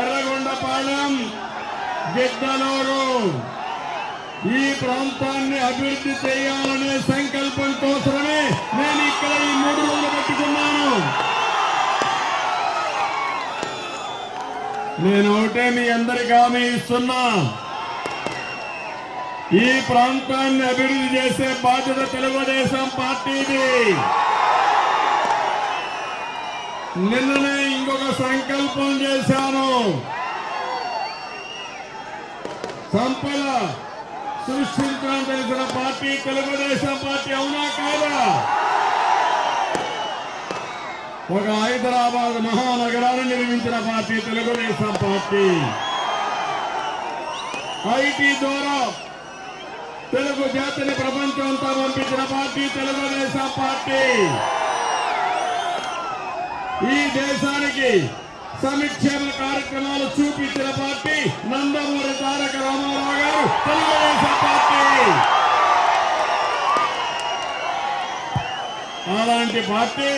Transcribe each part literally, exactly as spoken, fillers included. ఎర్రగొండపాలెం గిద్దలూరు ఈ ప్రాంతాన్ని అభివృద్ధి చేయాలనే సంకల్పం కోసమే నేను ఇక్కడ ఈ మూడు రోజులు పెట్టుకున్నాను. నేను ఒకటే మీ అందరికీ హామీ ఇస్తున్నా, ఈ ప్రాంతాన్ని అభివృద్ధి చేసే బాధ్యత తెలుగుదేశం పార్టీది. నిన్ననే ఇంకొక సంకల్పం చేశాను, సంపద సృష్టించడం తెలిసిన పార్టీ తెలుగుదేశం పార్టీ, అవునా కాదా? ఒక హైదరాబాద్ మహానగరాన్ని నిర్మించిన పార్టీ తెలుగుదేశం పార్టీ. ఐటీ ద్వారా తెలుగు జాతిని ప్రపంచంతో పంపించిన పార్టీ తెలుగుదేశం పార్టీ. ఈ దేశానికి సంక్షేమ కార్యక్రమాలు చూపించిన పార్టీ నందమూరి తారక రామారావు గారు తెలుగుదేశం పార్టీ. అలాంటి పార్టీ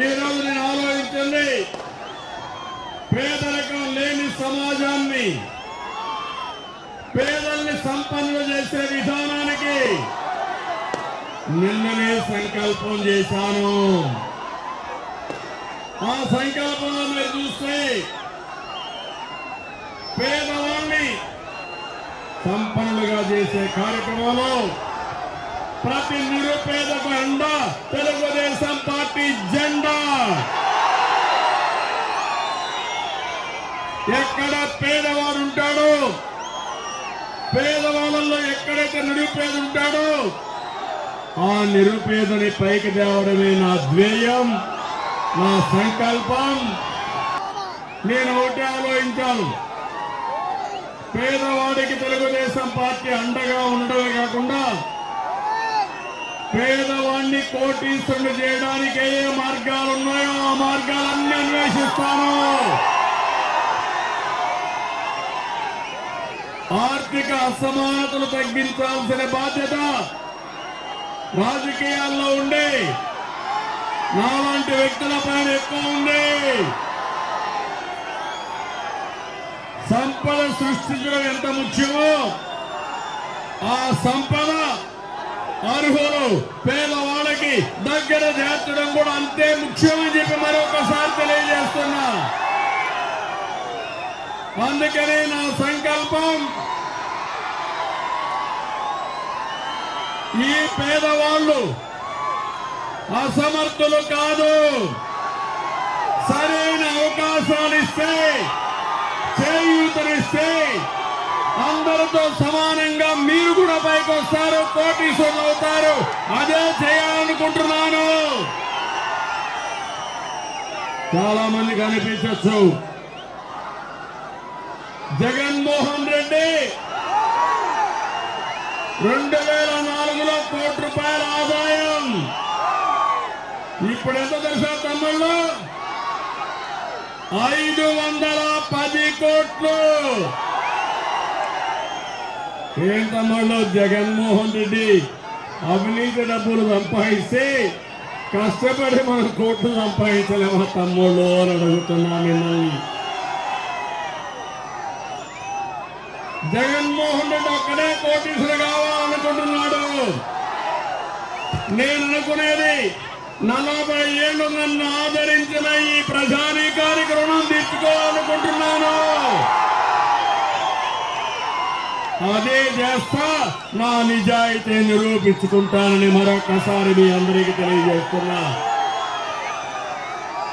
ఈరోజు నేను ఆలోచించండి, పేదరికం లేని సమాజాన్ని, పేదల్ని సంపన్నులు చేసే విధానానికి నిన్ననే సంకల్పం చేశాను. ఆ సంకల్పంలో మీరు చూస్తే పేదవాళ్ళని సంపన్నులుగా చేసే కార్యక్రమంలో ప్రతి నిరుపేద అండ తెలుగుదేశం పార్టీ జెండా. ఎక్కడ పేదవాడు ఉంటాడో, పేదవాళ్ళలో ఎక్కడైతే నిరుపేద ఉంటాడో ఆ నిరుపేదని పైకి తేవడమే నా ధ్యేయం, నా సంకల్పం. నేను ఒకటి ఆలోచించాను, పేదవాడికి తెలుగుదేశం పార్టీ అండగా ఉండడమే కాకుండా పేదవాడిని కోటీశ్వరుడు చేయడానికి ఏ మార్గాలు ఉన్నాయో ఆ మార్గాలన్నీ అన్వేషిస్తాను. ఆర్థిక అసమానతలు తగ్గించాల్సిన బాధ్యత రాజకీయాల్లో ఉండే నాలాంటి వ్యక్తుల పైన ఎక్కువ ఉంది. సంపద సృష్టించడం ఎంత ముఖ్యమో ఆ సంపద అర్హులు పేదవాళ్ళకి దగ్గర చేర్చడం కూడా అంతే ముఖ్యమని చెప్పి మరొకసారి తెలియజేస్తున్నా. అందుకని నా సంకల్పం, ఈ పేదవాళ్ళు అసమర్థులు కాదు, సరైన అవకాశాలు ఇస్తే, చేయూతనిస్తే అందరితో సమానంగా మీరు కూడా పైకి వస్తారు, కోటీశ్వరులు అవుతారు. అదే చేయాలనుకుంటున్నాను. చాలా మందికి అనిపించచ్చు, జగన్మోహన్ రెడ్డి రెండు వేల నాలుగులో కోటి రూపాయల ఆదాయం, ఇప్పుడెంత తెలుసా తమ్ముళ్ళు? ఐదు వందల పది కోట్లు. ఏం తమ్ముళ్ళు, జగన్మోహన్ రెడ్డి అవినీతి డబ్బులు సంపాదిస్తే కష్టపడి మనం కోట్లు సంపాదించలేమా తమ్ముళ్ళు అని అడుగుతున్నా మిమ్మల్ని. జగన్మోహన్ రెడ్డి ఒక్కడే కోటీసులు కావాలనుకుంటున్నాడు. నేను అనుకునేది, నలభై ఏళ్ళు నన్ను ఆదరించిన ఈ ప్రజానీకానికి రుణం తీర్చుకోవాలనుకుంటున్నాను. అదే చేస్తా, నా నిజాయితీ నిరూపించుకుంటానని మరొకసారి మీ అందరికీ తెలియజేస్తున్నా.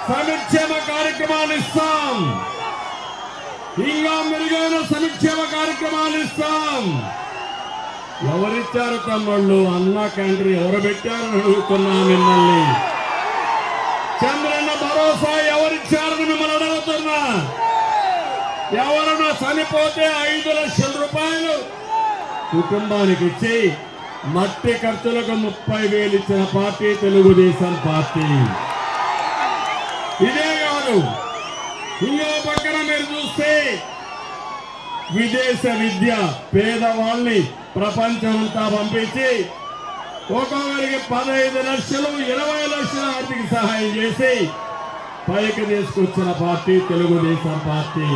సంక్షేమ కార్యక్రమాలు ఇస్తాం, ఇంకా మెరుగైన సంక్షేమ కార్యక్రమాలు ఇస్తాం. ఎవరిచ్చారు తమ్ముళ్ళు? అన్నా కంట్రీ ఎవరు పెట్టారని అడుగుతున్నా మిమ్మల్ని. చంద్రన్న భరోసా ఎవరిచ్చారని మిమ్మల్ని అడుగుతున్నా. ఎవరన్నా చనిపోతే ఐదు లక్షల రూపాయలు కుటుంబానికి ఇచ్చి మట్టి ఖర్చులకు ముప్పై వేలు ఇచ్చిన పార్టీ తెలుగుదేశం పార్టీ. ఇదే కాదు, ఇంకో పక్కన మీరు చూస్తే విదేశ విద్య, పేదవాళ్ళని ప్రపంచమంతా పంపించి ఒక్కొక్కరికి పదహైదు లక్షలు ఇరవై లక్షల ఆర్థిక సహాయం చేసి पैकनीकोच्चन पार्टी तेलुगुदेशम पार्टी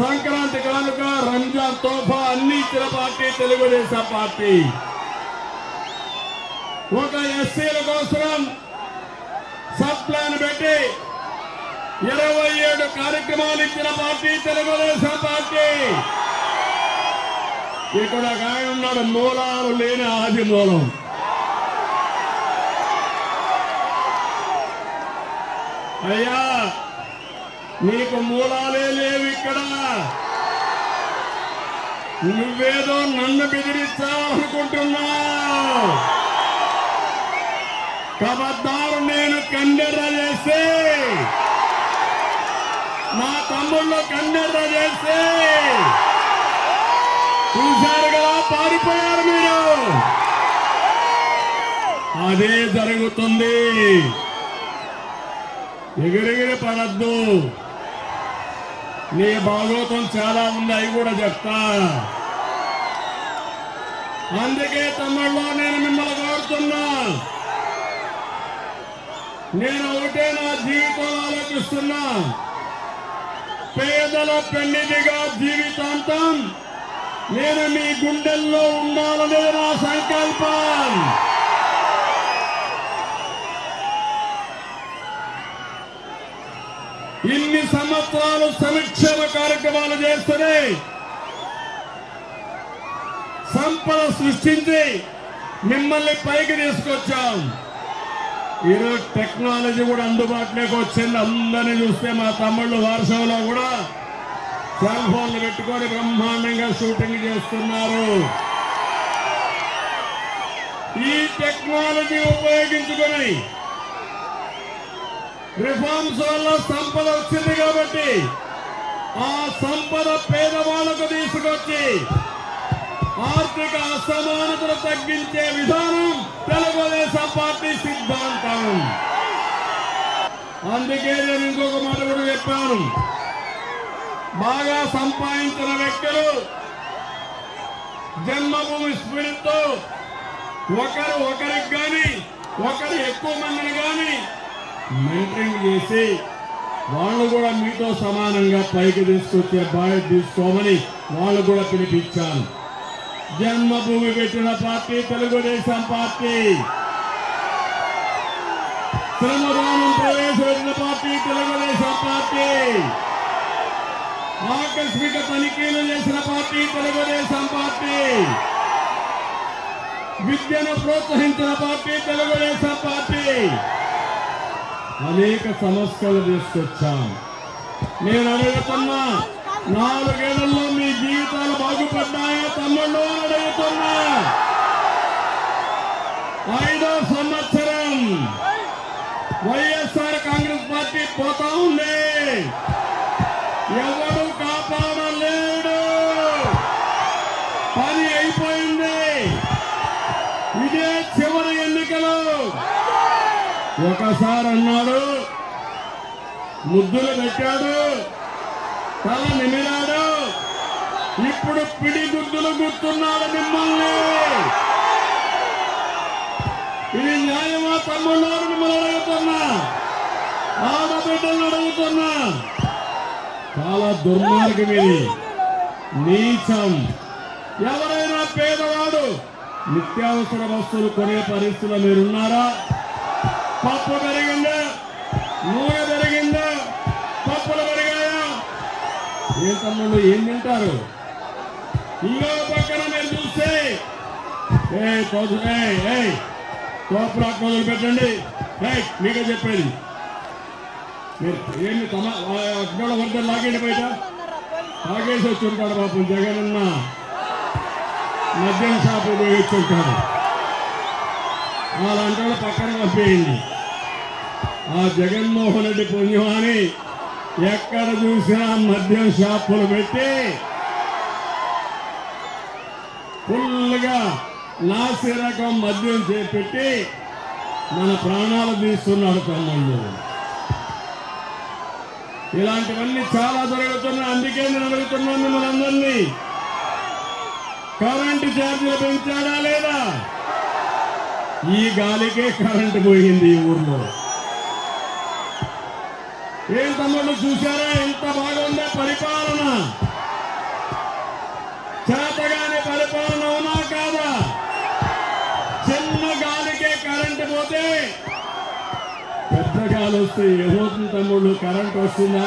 संक्रांति कानुक रंजान तोफा अन्नी पार्टी तेलुगुदेशम पार्टी सब प्लान बेटी इरवै कार्यक्रम पार्टी तेलुगुदेशम पार्टी इकड़ा आयन मूला लेने आदि मूलम अय्या नीकु मूलाले लेवि इक्कड़ नुव्वेदो नन्नु बेदिरिंचालनुकुंटुन्नावु कबद्दारु नेनु कंडेर्र चेसि ना तम्मुल्लो कंडेर्र चेसि चूसारु कदा पारिपोयारु मीरु अदे जरुगुतुंदी एगरेगरे पड़ू नी भागवत चला अंके तम मिम्मेटे ना जीवित आलोचना पेदल पेगा जीवता ना संकल्प ఇన్ని సంవత్సరాలు సంక్షేమ కార్యక్రమాలు చేస్తనే సంపద సృష్టించి మిమ్మల్ని పైకి తీసుకొచ్చాం। ఈ రోజు టెక్నాలజీ కూడా అందుబాటులోకి వచ్చింది। అందరిని చూస్తే మా తమ్ముళ్ళు వారసవలో కూడా సెల్ ఫోన్లు పెట్టుకొని బ్రహ్మాండంగా షూటింగ్ చేస్తున్నారు। ఈ టెక్నాలజీ ఉపయోగించుకొని रिफॉर्म्स वाल संपद वे संपद पेदवाची आर्थिक असमानता तग्गिंचे विधानम तेलुगुदेशम पार्टी सिद्धांतम। अंदुके नेनु इंकोक माट कूडा चेप्पानु बागा संपादिंचिन व्यक्तुलु जन्मभूमि स्फूर्तितो ఒకరు ఒకరికి గాని ఒకరు ఎక్కువ మందిని గాని मेंटरिंग वालू सामान्य पैकी तस्कोचे बाध्यमनी वाल पीचा जन्मभूमि पार्टी तेलुगुदेशम पार्टी श्रमदान प्रवेश पार्टी तेलुगुदेशम पार्टी आकस्मिक तनिखील पार्टी तेलुगुदेशम पार्टी विद्यनु प्रोत्सहिंचिन पार्टी तेलुगुदेशम पार्टी अनेक समस्या नागेल्लो जीवता बागुपड्डाया तम्मुळ्ळो ऐदो संवत्सरं वैएस्आर कांग्रेस पार्टी पोता उंदे एवरू कापाडलेडु पनी अयिपोयिंदे इदे चिवरि एन्निकलु मुद्दुल कट्टाडु तल निमिराडु इप्पुडु पिडि गुद्दुलु गुर्तुन्नाडु मिम्मल्नि इदि न्यायमा तम्मुल्लारु मिम्मल्नि अडुगुतुन्ना आदबिड्डल्नि अडुगुतुन्ना चाला दुर्मार्गं इदि नीचम। एवरैना पेदवाडु नित्यावसर वस्तुलु कोने परिस्थितिलो मीरु उन्नारा पप्पु पेरिगिंदा नूनె पेरिगिंदा पप्पुलु पेरिगाया ये तम्मुळ्ळु एं तिंटारु इंको पक्कन मीरु चूस्ते ए तोजुने ए कोपरा कोदुलु पेट्टंडि ए मीके चेप्पेदि मीरु एं तम अग्गोल वद्द लागिंडि बयट आगेसि वच्चुंटारु बापु जगनन्न मध्यम शाप उपयोगिंचुंटारु అలాంటి పక్కన వస్తేయండి। ఆ జగన్మోహన్ రెడ్డి పుణ్యమాని ఎక్కడ చూసినా మద్యం షాపులు పెట్టి ఫుల్గా నాసి రకం మద్యం చేపెట్టి మన ప్రాణాలు తీస్తున్నాడు తమ్ముళ్ళు। ఇలాంటివన్నీ చాలా జరుగుతున్నాయి। అందుకే నేను అడుగుతున్నాను మిమ్మల్ని అందరినీ, కరెంటు ఛార్జీలు పెంచాడా లేదా? ఈ గాలికే కరెంట్ పోయింది ఊర్లో। ఏం తమ్ముళ్ళు చూశారా ఎంత బాగుందో పరిపాలన చేతగాని పరిపాలన అవునా కాదా చిన్న గాలికే కరెంట్ పోతే పెద్ద గాలి వస్తే ఏమవుతుంది తమ్ముళ్ళు కరెంట్ వస్తుందా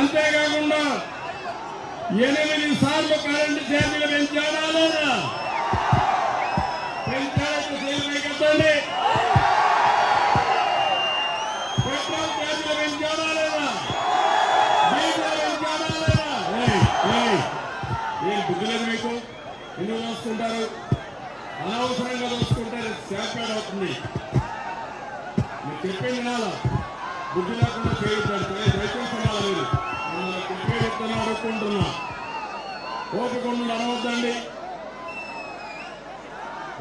అంతేకాకుండా ఎనిమిది సార్లు కరెంట్ ఛార్జీలు పెంచాడా లేదా పెంచాలంటే చేయలే కదండి పెట్రోల్ ఛార్జీలు పెంచాడా లేదా డీజిల్ పెంచాడా లేదా నేను బుద్ధులేదు మీకు ఎందుకు దోసుకుంటారు అనవసరంగా దోసుకుంటారు శాఖాడు అవుతుంది మీరు చెప్పింది నాలా బుద్ధి లేకుండా చేయించాడు ప్రయత్నిస్తున్నారు మీరు అడుక్కుంటున్నా ఓపికొండ అనవద్దండి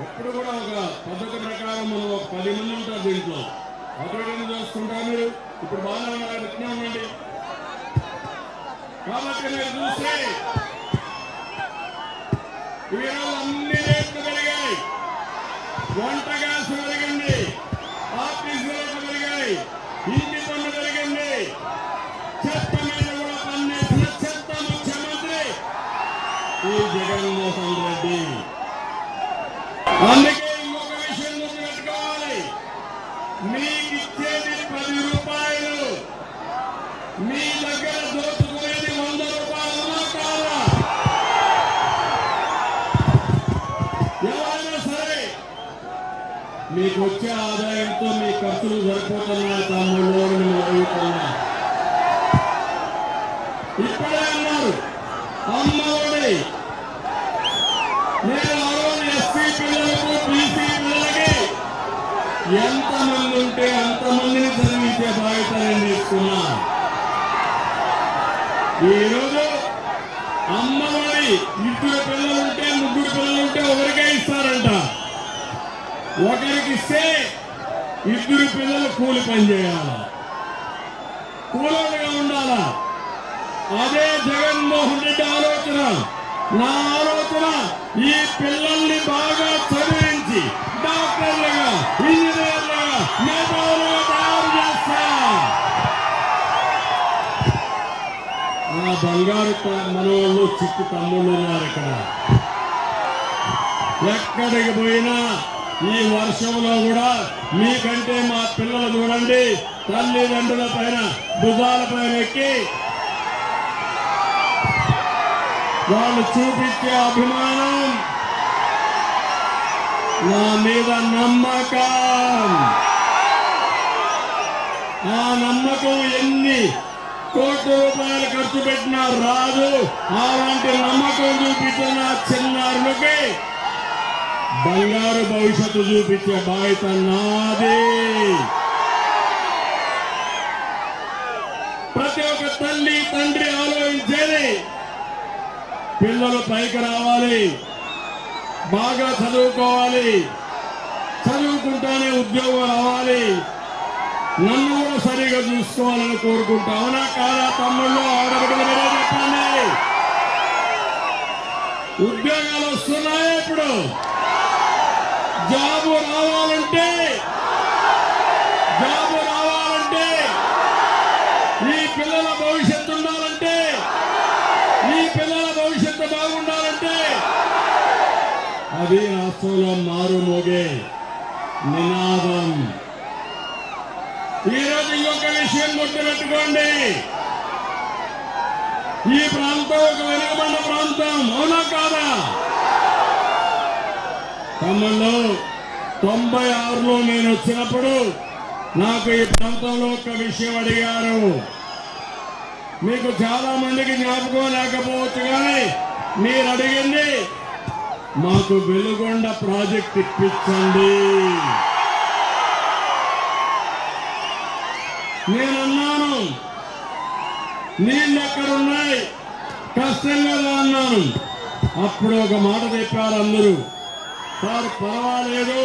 ఎప్పుడు కూడా ఒక పద్ధతి ప్రకారం మనం ఒక పది మంది ఉంటారు దీంట్లో అభివృద్ధి చేసుకుంటారు మీరు ఇప్పుడు బాగా ఉండండి కాబట్టి మీరు చూస్తే ఈరోజు అన్ని రేట్లు పెరిగాయి వంట గ్యాస్ పెరిగింది ఆఫీస్ రేట్లు పెరిగాయి ఇంటి పన్ను పెరిగింది చెత్త మీద కూడా పన్నేసిన చెత్త ముఖ్యమంత్రి ఈ జగన్మోహన్ రెడ్డి అందుకే ఇంకొక విషయం గుర్తు పెట్టుకోవాలి మీకు ఇచ్చేది పది రూపాయలు మీ దగ్గర దోచుకునేది వంద రూపాయలు కాదా ఎవరైనా సరే మీకు వచ్చే ఆదాయంతో మీ ఖర్చులు సరిపోతున్నాయి తమ్ముళ్ళు అడుగుతున్నా ఇక్కడే అన్నారు అమ్మఒడి ఎంతమంది ఉంటే అంతమందిని చదివించే బాధ్యత నేను తీసుకున్నా ఈరోజు అమ్మఒడి ఇద్దరు పిల్లలు ఉంటే ముగ్గురు పిల్లలు ఉంటే ఒకరికే ఇస్తారంట ఒకరికి ఇస్తే ఇద్దరు పిల్లలు కూలి పని చేయాలా కూలోడుగా ఉండాలా అదే జగన్మోహన్ రెడ్డి ఆలోచన నా ఆలోచన ఈ పిల్లల్ని బాగా చదివించి డాక్టర్లుగా ఇంజనీర్లుగా మేధావులుగా తయారు చేస్తా నా బంగారు మనోళ్ళు చిక్కు తమ్ముళ్ళు ఉన్నారు ఇక్కడ ఎక్కడికి పోయినా ఈ వర్షంలో కూడా మీకంటే మా పిల్లలు చూడండి తల్లిదండ్రుల పైన భుజాల పైన ఎక్కి వాళ్ళు చూపించే అభిమానం నా మీద నమ్మకం ఆ నమ్మకం ఎన్ని కోట్ల రూపాయలు ఖర్చు పెట్టినా రాదు అలాంటి నమ్మకం చూపించిన చిన్నారులకి బంగారు భవిష్యత్తు చూపించే బాధ్యత నాది ప్రతి ఒక్క తల్లి తండ్రి ఆలోచించేది పిల్లలు పైకి రావాలి బాగా చదువుకోవాలి చదువుకుంటానే ఉద్యోగం రావాలి నన్ను కూడా సరిగా చూసుకోవాలని కోరుకుంటా అవునా కాదా తమ్ముళ్ళు ఆడబిడ్డలే చెప్పండి ఉద్యోగాలు వస్తున్నాయి ఇప్పుడు జాబు రావాలంటే జాబు రావాలంటే ఈ పిల్లల భవిష్యత్తు ఉండాలంటే ఈ పిల్లల భవిష్యత్తు బాగుండాలంటే అది రాష్ట్రంలో మారుమోగే నినాదం ఈరోజు ఇంకొక విషయం గుర్తుపెట్టుకోండి ఈ ప్రాంతం ఒక వెనుకబడిన ప్రాంతం అవునా కాదా తమ్ముళ్ళు తొంభై ఆరులో నేను వచ్చినప్పుడు నాకు ఈ ప్రాంతంలో ఒక విషయం అడిగారు మీకు చాలా మందికి జ్ఞాపకం లేకపోవచ్చు కానీ మీరు అడిగింది మాకు వెలుగొండ ప్రాజెక్ట్ ఇప్పించండి నేనన్నాను నీళ్ళు ఎక్కడున్నాయి కష్టంగా అన్నాను అప్పుడు ఒక మాట చెప్పారు అందరూ సార్ పర్వాలేదు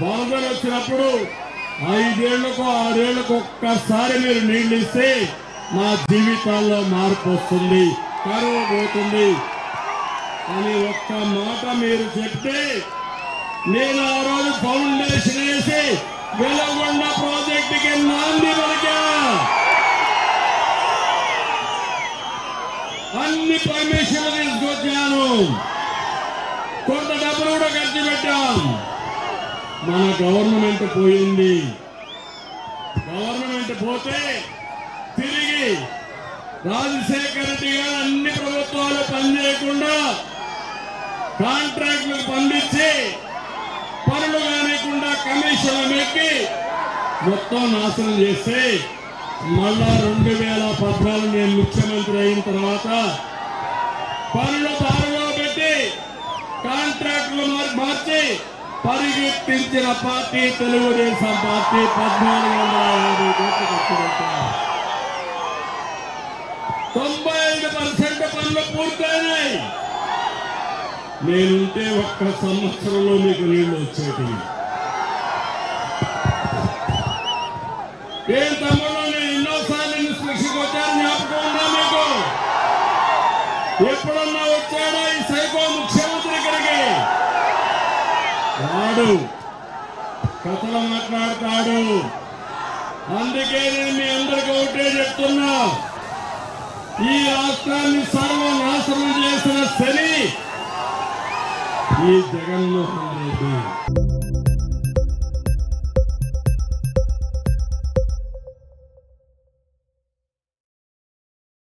వరదలు వచ్చినప్పుడు ఐదేళ్లకు ఆరేళ్లకు ఒక్కసారి మీరు నీళ్ళు ఇస్తే మా జీవితాల్లో మార్పు వస్తుంది కరువు పోతుంది అని ఒక్క మాట మీరు చెప్తే फाउंडेशन से वेलगोंडा प्रोजेक्ट के नाम भी बन गया। अन्नी परमिशन डबू खर्च मन गवर्नमेंट पोइंदी गवर्नमेंट पोते तिरिगी राजशेखर रेड्डी गारु अन्नी प्रभुत्वालु पनिचेयकुंडा కాంట్రాక్టులు పంపించి పనులు కానికుండా కమిషన్లు పెట్టి మొత్తం నాశనం చేసి మళ్ళా రెండు వేల పద్నాలుగు నేను ముఖ్యమంత్రి అయిన తర్వాత పనులు దారిలో పెట్టి కాంట్రాక్టులు మార్చి పరిగెత్తించిన పార్టీ తెలుగుదేశం పార్టీ పద్నాలుగు వందల యాభై కోట్లు ఖర్చు పెట్టారు। తొంభై ఐదు పర్సెంట్ పనులు పూర్తయినాయి। నేనుంటే ఒక్క సంవత్సరంలో మీకు నీళ్లు వచ్చేది। నేను తమ్ముడు నేను ఎన్నోసార్లు ఇన్స్పెక్షన్కి వచ్చాను, జ్ఞాపకం ఉందా మీకు? ఎప్పుడన్నా వచ్చాడా ఈ సైకో ముఖ్యమంత్రి ఇక్కడికి? వాడు కథలు మాట్లాడతాడు। అందుకే నేను మీ అందరికీ ఒకటే చెప్తున్నా, ఈ రాష్ట్రాన్ని సర్వనాశనం చేసిన శని ये जगन्नाथ रेड्डी।